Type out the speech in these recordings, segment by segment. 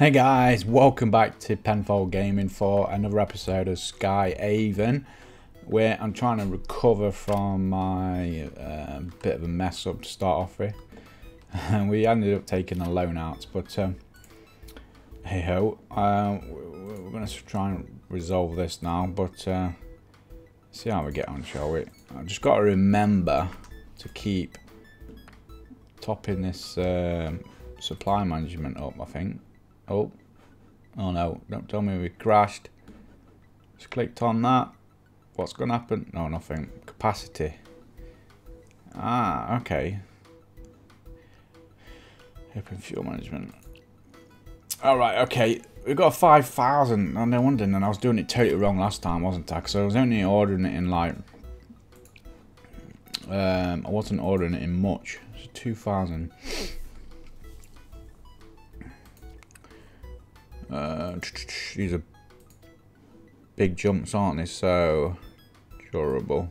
Hey guys, welcome back to Penfold Gaming for another episode of Sky Haven, where I'm trying to recover from my bit of a mess up to start off with, and we ended up taking a loan out. But hey ho, we're going to try and resolve this now. But see how we get on, shall we? I've just got to remember to keep topping this supply management up, I think. Oh no, don't tell me we crashed. Just clicked on that. What's going to happen? No, nothing. Capacity. Ah, okay. Open fuel management. Alright, okay. We've got 5,000. I'm wondering, and I was doing it totally wrong last time, wasn't I? Because I was only ordering it in like... I wasn't ordering it in much. It's 2,000. These are big jumps, aren't they? So durable.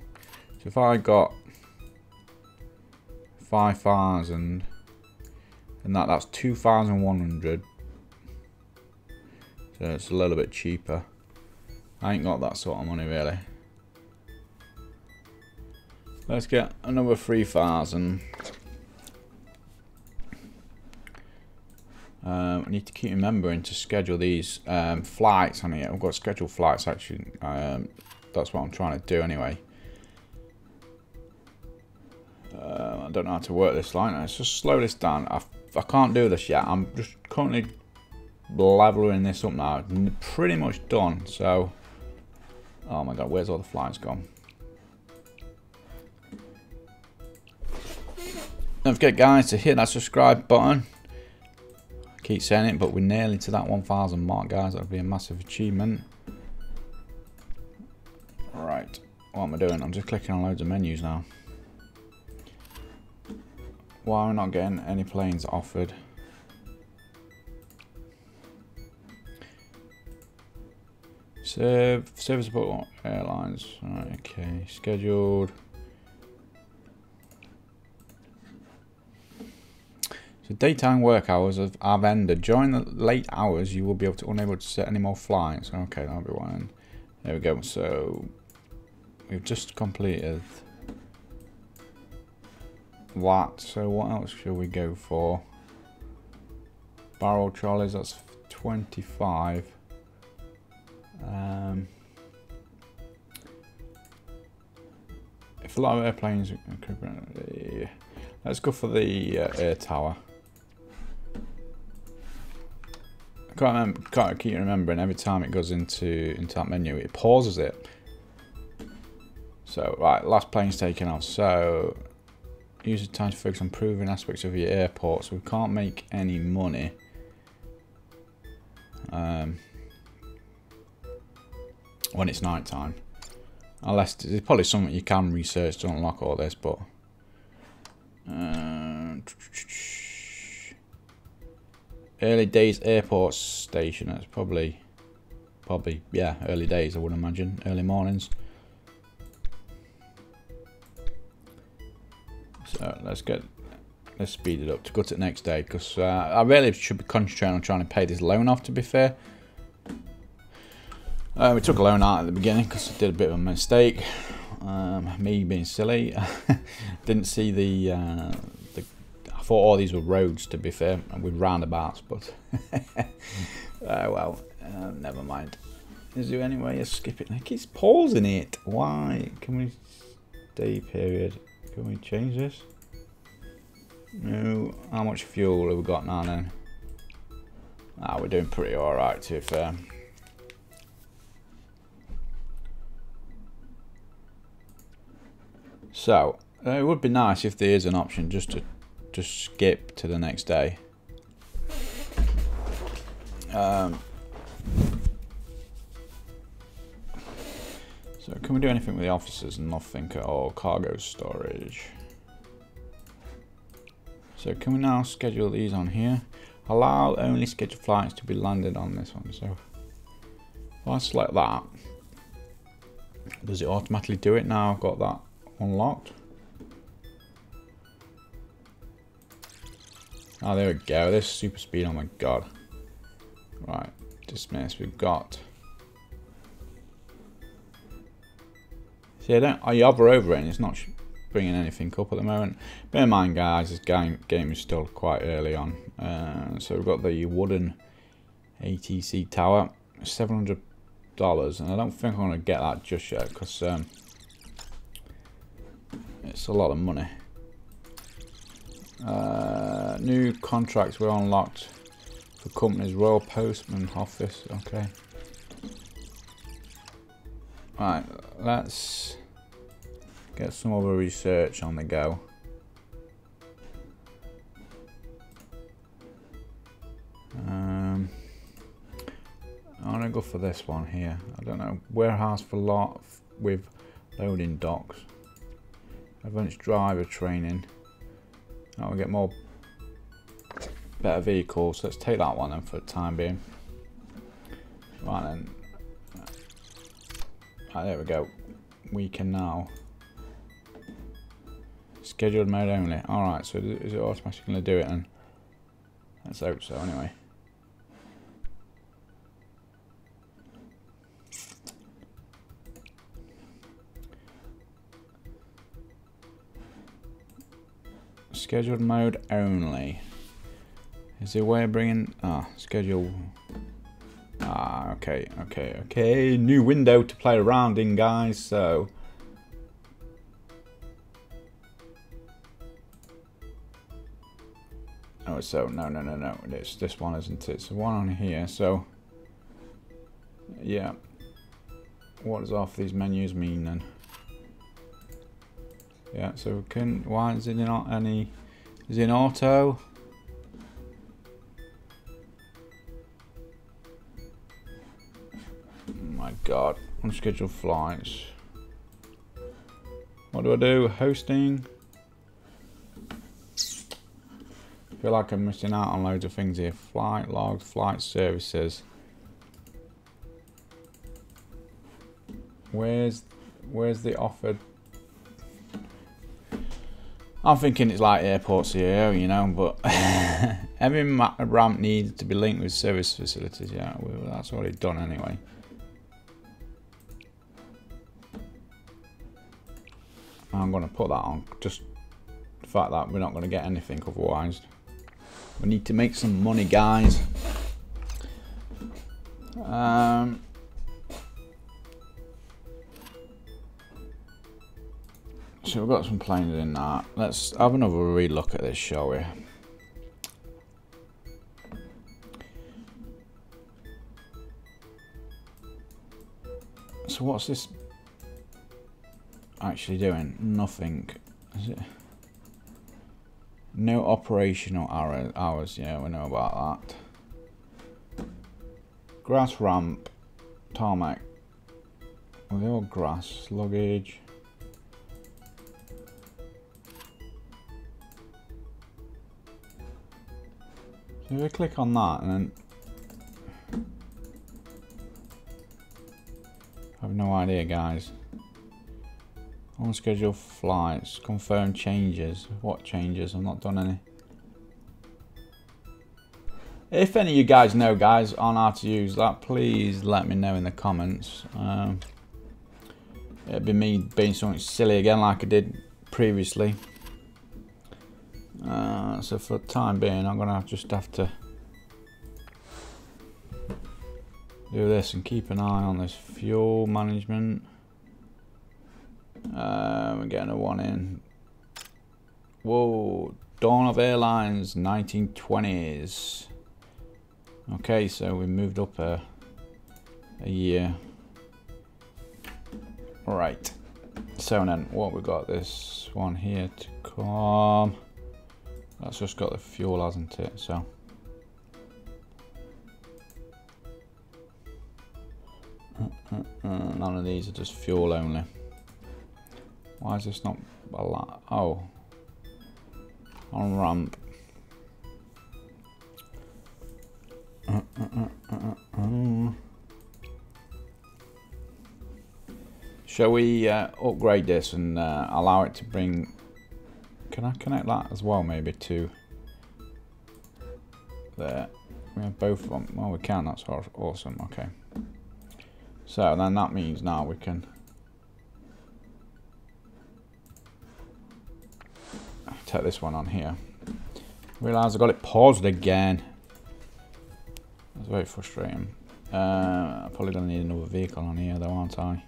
So if I got 5,000 and that's 2,100, so it's a little bit cheaper. I ain't got that sort of money really. Let's get another 3,000. I need to keep remembering to schedule these flights on here. I've got scheduled flights actually. That's what I'm trying to do anyway. I don't know how to work this line. Let's just slow this down. I can't do this yet. I'm just currently leveling this up now. I'm pretty much done. So, oh my god, where's all the flights gone? Don't forget, guys, to hit that subscribe button. Keep saying it, but we're nearly to that 1,000 mark, guys. That would be a massive achievement. Right, what am I doing? I'm just clicking on loads of menus now. Why are we not getting any planes offered? Serviceable airlines. Right, okay, scheduled. The daytime work hours have ended. During the late hours, you will be unable to set any more flights. Okay, that'll be one. There we go. So we've just completed that. So what else should we go for? Barrel trolleys. That's 25. If a lot of airplanes, let's go for the air tower. I keep remembering every time it goes into that menu, it pauses it. So, right, last plane's taken off. So, use the time to focus on improving aspects of your airport. So, we can't make any money. When it's night time. Unless, there's probably something you can research to unlock all this, but... early days airport station. That's probably yeah, early days, I would imagine, early mornings. So let's get let's speed it up to go to the next day, because I really should be concentrating on trying to pay this loan off, to be fair. We took a loan out at the beginning because I did a bit of a mistake. Me being silly, didn't see the. I thought all these were roads, to be fair, and with roundabouts, but well, never mind. Is there any way to skip it? I keep pausing it. Why? Can we day period? Can we change this? No. How much fuel have we got now? Then we're doing pretty all right, to be fair. So it would be nice if there is an option just to skip to the next day. So can we do anything with the officers? Nothing at all. Cargo storage. So can we now schedule these on here? Allow only scheduled flights to be landed on this one. So if I select that, does it automatically do it now? I've got that unlocked. Oh, there we go. This super speed. Oh my god. Right, dismiss. We've got... See, I hover over it and it's not bringing anything up at the moment. Bear in mind, guys, this game is still quite early on. So we've got the wooden ATC tower, $700, and I don't think I'm going to get that just yet because it's a lot of money. New contracts were unlocked for companies. Royal Postman Office. Okay. Right, let's get some other research on the go. I'm gonna go for this one here. I don't know. Warehouse for lot with loading docks. Advanced driver training. Now we get more better vehicles. So let's take that one then for the time being. Right then. Right, there we go. We can now scheduled mode only. Alright, so is it automatically going to do it then? Let's hope so anyway. Scheduled mode only. Is there a way of bringing... schedule... okay. New window to play around in, guys, so... Oh, so, no. It's this one, isn't it? It's the one on here, so... Yeah. What does half these menus mean, then? Yeah, so we can... Why is it not any... Is it in auto? God, unscheduled flights. What do? Hosting. I feel like I'm missing out on loads of things here. Flight logs, flight services. Where's the offered? I'm thinking it's like airport CEO, you know, but every ramp needs to be linked with service facilities. Yeah, well, that's already done anyway. I'm going to put that on, just the fact that we're not going to get anything otherwise. We need to make some money, guys. So we've got some planes in that. Let's have another relook at this, shall we? So what's this actually doing? Nothing. Is it? No operational hours. Yeah, we know about that. Grass ramp, tarmac. Well, they're all grass. Luggage. So if we click on that and then I have no idea, guys. Unscheduled flights, confirm changes. What changes? I've not done any. If any of you guys know, guys, on how to use that, please let me know in the comments. It'd be me being something silly again like I did previously. So for the time being, I'm going to just have to do this and keep an eye on this fuel management. We're getting a one in. Whoa, Dawn of Airlines, 1920s. Okay, so we moved up a year. Right. So then, what we got this one here to come. That's just got the fuel, hasn't it? So. None of these are just fuel only. Why is this not a lot? Oh, on ramp. Shall we upgrade this and allow it to bring? Can I connect that as well? Maybe to there. we have both of them? Well, we can, that's awesome, okay. So then that means now we can take this one on here. Realise I got it paused again. That's very frustrating. I'm probably going to need another vehicle on here though, aren't I?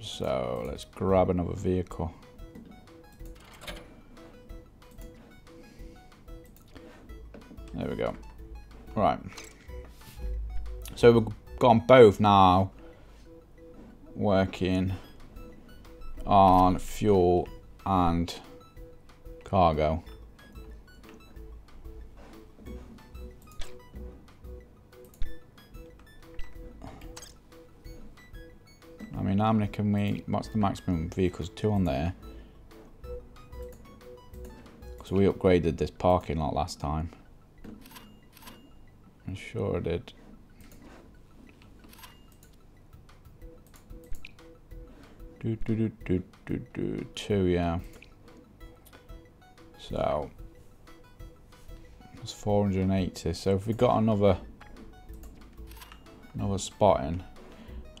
So let's grab another vehicle. There we go. Right. So we've got both now working on fuel and cargo. I mean, how many can we... What's the maximum vehicles? 2 on there. Because we upgraded this parking lot last time. I'm sure I did. Two, yeah. So it's 480. So if we got another spot in,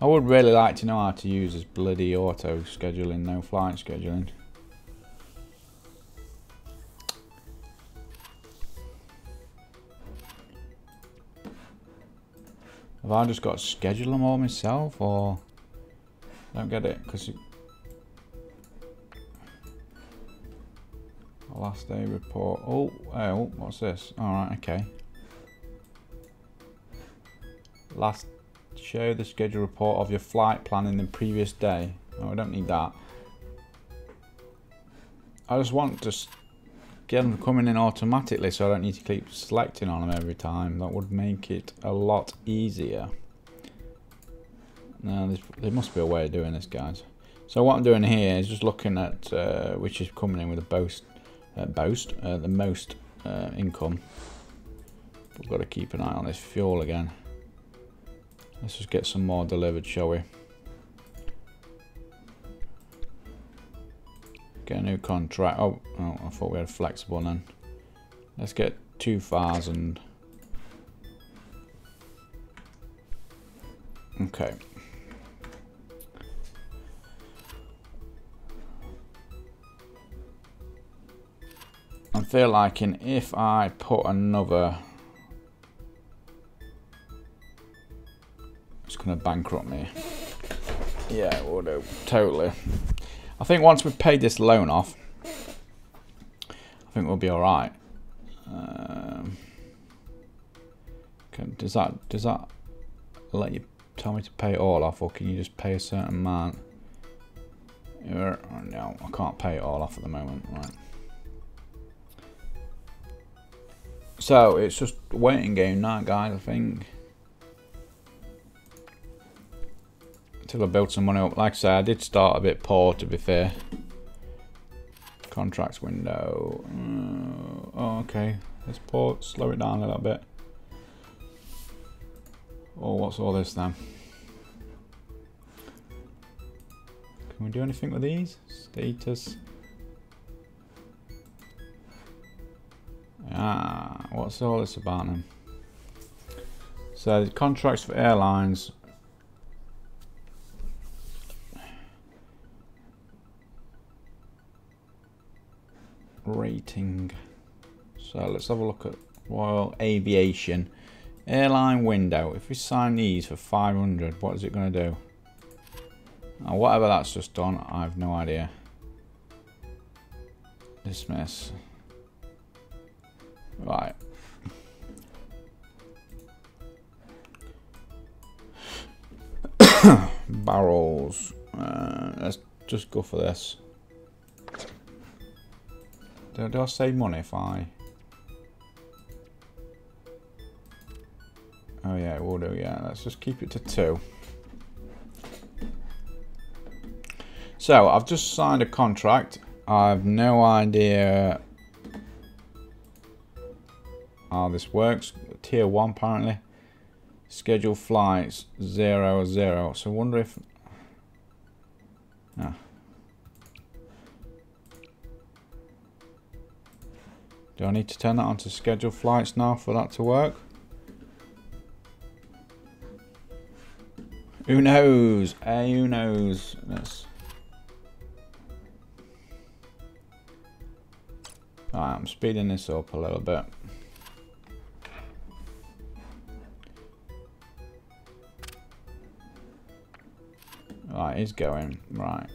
I would really like to know how to use this bloody auto scheduling, no flight scheduling. Have I just got to schedule them all myself, or I don't get it? Because last day report. Oh, what's this? All right, okay. Last show the schedule report of your flight plan in the previous day. No, I don't need that. I just want to get them coming in automatically, so I don't need to keep selecting on them every time. That would make it a lot easier. Now, there must be a way of doing this, guys. So what I'm doing here is just looking at which is coming in with the most income. We've got to keep an eye on this fuel again. Let's just get some more delivered, shall we? Get a new contract. Oh, I thought we had a flexible then. Let's get 2,000. Okay. I'm feel like if I put another, it's gonna bankrupt me. Yeah, it will do, totally. I think once we've paid this loan off, I think we'll be all right. Okay, does that let you tell me to pay it all off, or can you just pay a certain amount? Oh, no, I can't pay it all off at the moment. Right. So it's just a waiting game now, guys. I think until I build some money up. Like I say, I did start a bit poor, to be fair. Contracts window. Oh, okay. Let's slow it down a little bit. Oh, what's all this then? Can we do anything with these? Status. Ah, what's all this about then? So the contracts for airlines. Rating. So let's have a look at Royal Aviation. Airline window. If we sign these for 500, what is it going to do? Oh, whatever that's just done, I have no idea. Dismiss. Right. Barrels. Let's just go for this. Do I save money if I... Oh yeah, it will do, yeah. Let's just keep it to 2. So, I've just signed a contract. I have no idea how this works. Tier 1, apparently. Scheduled flights, 00. So, I wonder if... Ah. Do I need to turn that on to scheduled flights now for that to work? Who knows? Who knows? Let's... Alright, I'm speeding this up a little bit. Right, he's going. Right.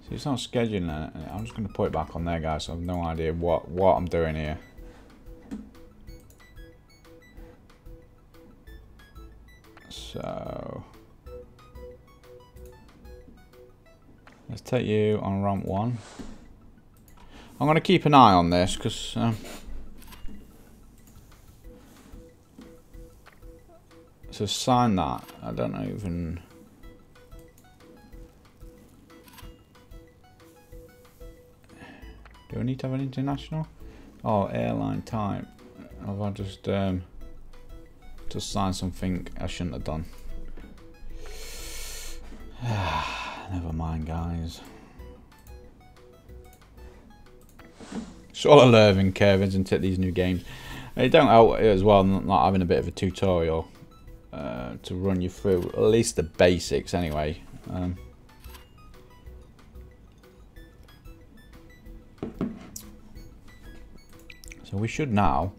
See, it's not scheduling. I'm just going to put it back on there, guys. So I have no idea what I'm doing here. So... let's take you on ramp 1. I'm going to keep an eye on this, because... to sign that, I don't even... Do I need to have an international? Oh, airline type. Have I just signed something I shouldn't have done? Never mind, guys. It's all a learning curve, isn't it? These new games. It don't help as well not having a bit of a tutorial. To run you through at least the basics anyway. So we should now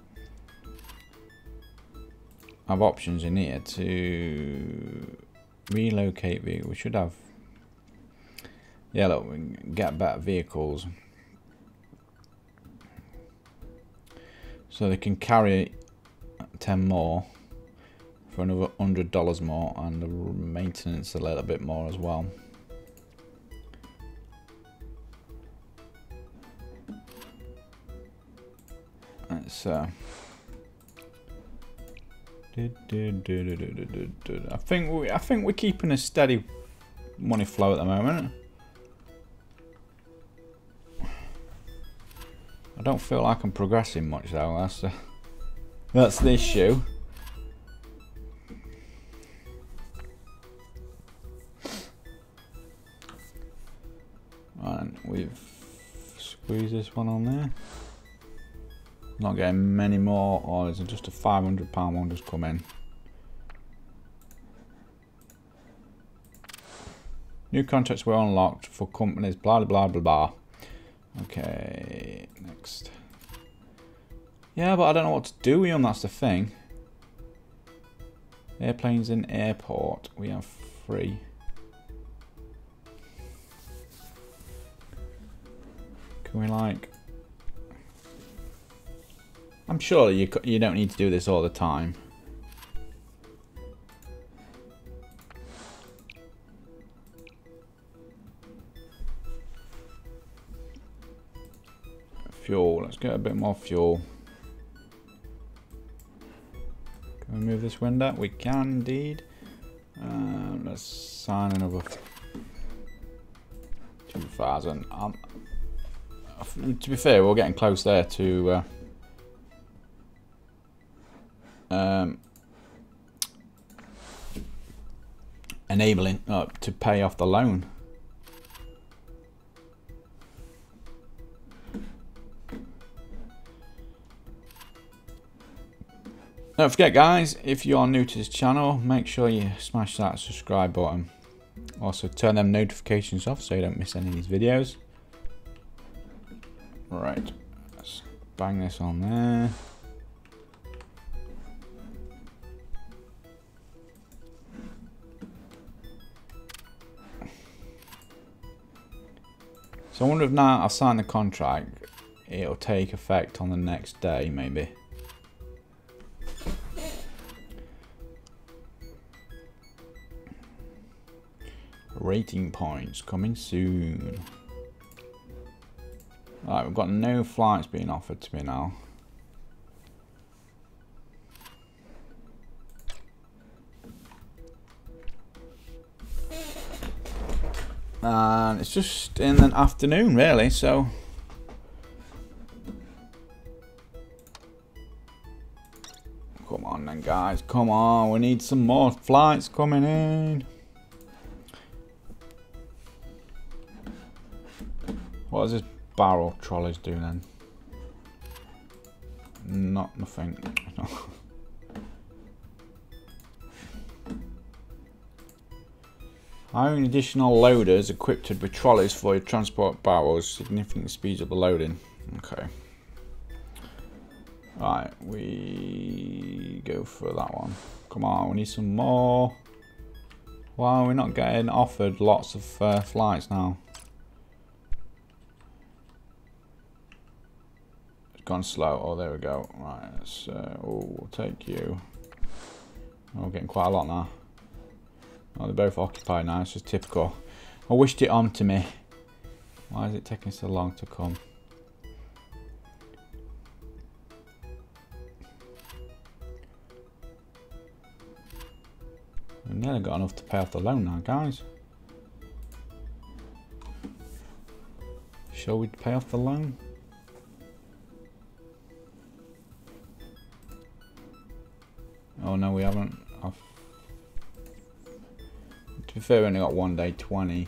have options in here to relocate vehicles. We should have, yeah, look, we can get better vehicles so they can carry 10 more for another $100 more, and the maintenance a little bit more as well. Let's I think we're keeping a steady money flow at the moment. I don't feel like I'm progressing much though. That's the issue. And we've squeezed this one on there. Not getting many more orders. Just a £500 one just come in. New contracts were unlocked for companies. Blah blah blah blah. Okay, next. Yeah, but I don't know what to do with them. That's the thing. Airplanes in airport. We have 3. Can we, like... I'm sure you don't need to do this all the time. Fuel. Let's get a bit more fuel. Can we move this window? We can indeed. Let's sign another 2,000. To be fair, we're getting close there to enabling to pay off the loan. Don't forget, guys, if you are new to this channel, make sure you smash that subscribe button. Also, turn them notifications off so you don't miss any of these videos. Right, let's bang this on there. So I wonder if now I've signed the contract, it'll take effect on the next day, maybe. Rating points coming soon. Alright, we've got no flights being offered to me now. And it's just in the afternoon, really, so... Come on then, guys, come on, we need some more flights coming in. What does this barrel trolleys do then? Not nothing. Hiring additional loaders equipped with trolleys for your transport barrels significantly speeds up the loading. Okay. Right, we go for that one. Come on, we need some more. Wow, we're not getting offered lots of flights now. It's gone slow. Oh, there we go. Right, let's, we'll take you. Oh, we're getting quite a lot now. Oh, they're both occupied now. It's just typical. I wished it on to me. Why is it taking so long to come? I've nearly got enough to pay off the loan now, guys. Shall we pay off the loan? Oh no, we haven't. I've... To be fair, we only got one day 20.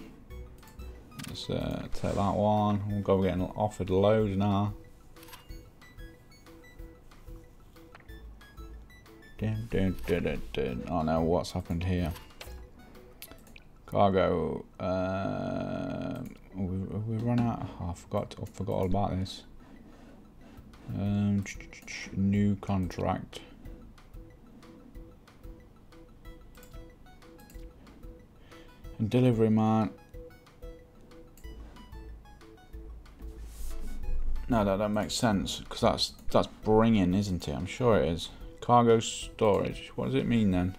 Let's take that one. We'll go getting offered loads now. Dun, dun, dun, dun, dun. Oh no, what's happened here? Cargo. We run out. Oh, I forgot all about this. New contract. And delivery man. No, that don't make sense because that's bringing, isn't it? I'm sure it is. Cargo storage. What does it mean then?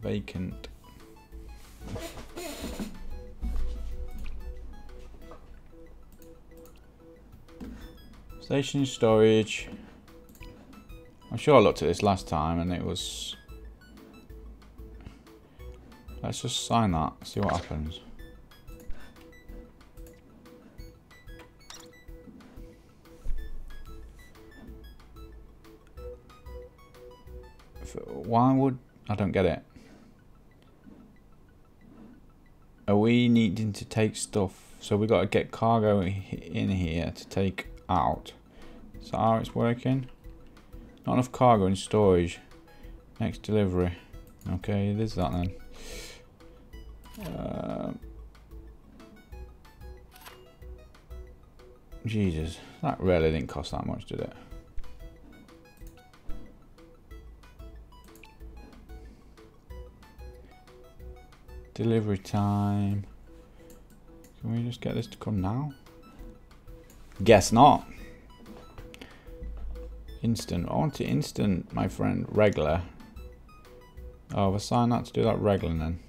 Vacant. Station storage. I'm sure I looked at this last time and it was... Let's just sign that, see what happens. Why would... I don't get it. Are we needing to take stuff? So we got to get cargo in here to take out. Is that how it's working? Not enough cargo in storage. Next delivery. Okay, there's that then. Jesus, that really didn't cost that much, did it? Delivery time. Can we just get this to come now? Guess not. Instant. I want to instant, my friend. Regular. Oh, we'll sign that to do that regular then.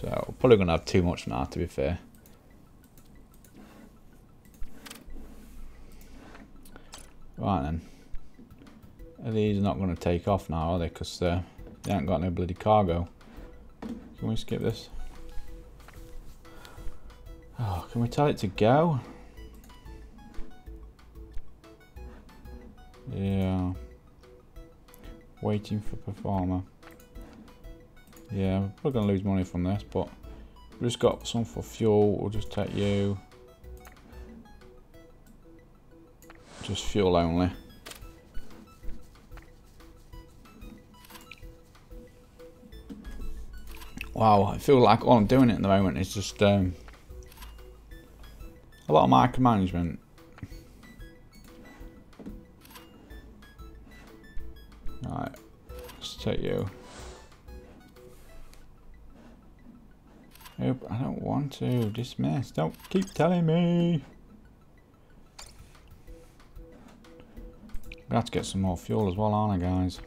So, we're probably going to have too much now, to be fair. Right then, these are not going to take off now, are they? Because they haven't got no bloody cargo. Can we skip this? Oh, can we tell it to go? Yeah. Waiting for performer. Yeah, we're probably going to lose money from this, but we've just got some for fuel. We'll just take you. Just fuel only. Wow, I feel like all I'm doing at the moment is just a lot of micromanagement. Alright, let's take you. Nope, I don't want to. Dismiss. Don't keep telling me. We'll have to get some more fuel as well, aren't I, guys?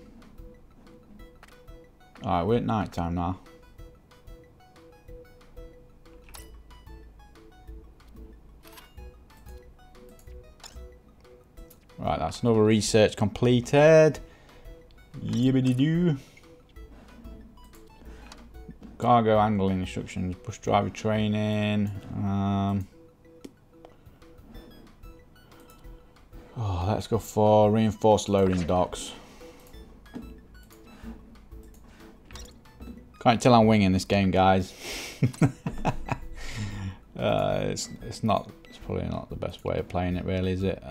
Alright, we're at night time now. Right, that's another research completed. Yibbidi-doo. Cargo handling instructions, bus driver training. Let's go for reinforced loading docks. Right, till I'm winging this game, guys. It's probably not the best way of playing it, really, is it?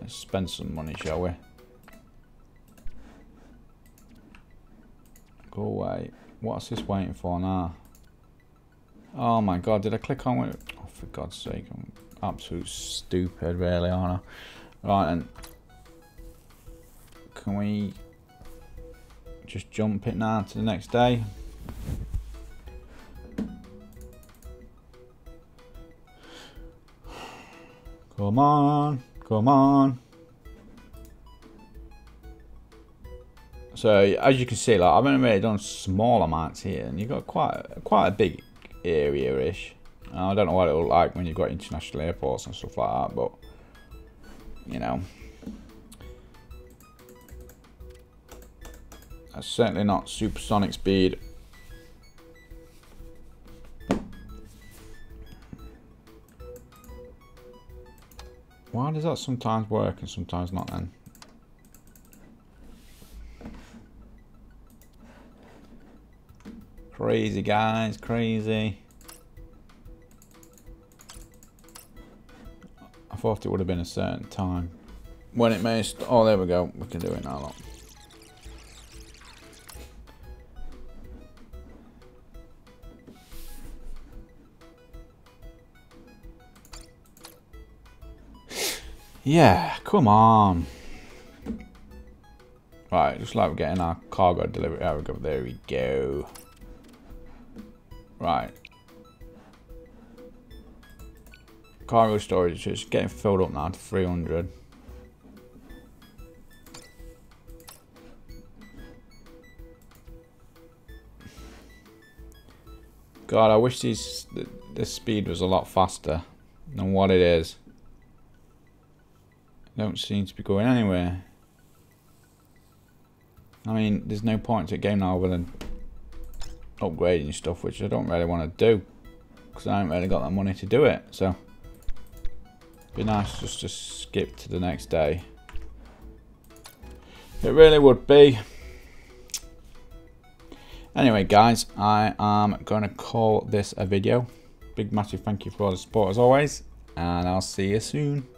Let's spend some money, shall we? Go away. What's this waiting for now? Oh my god, did I click on it? Oh, for god's sake, I'm absolute stupid, really, aren't I? Right, and can we just jump it now to the next day? Come on, come on. So as you can see, like, I've only really done small amounts here, and you've got quite a big area-ish. I don't know what it'll look like when you've got international airports and stuff like that, but you know, that's certainly not supersonic speed. Why does that sometimes work and sometimes not then? Crazy, guys, crazy. I thought it would have been a certain time when it missed. Oh, there we go. We can do it now, look. Yeah, come on. Right, looks like we're getting our cargo delivery. There we go. There we go. Right. Cargo storage is getting filled up now to 300. God, I wish this speed was a lot faster than what it is. Don't seem to be going anywhere. I mean, there's no point to the game now other than upgrading stuff, which I don't really want to do because I haven't really got the money to do it. So it'd be nice just to skip to the next day. It really would be. Anyway, guys, I am going to call this a video. Big massive thank you for all the support as always, and I'll see you soon.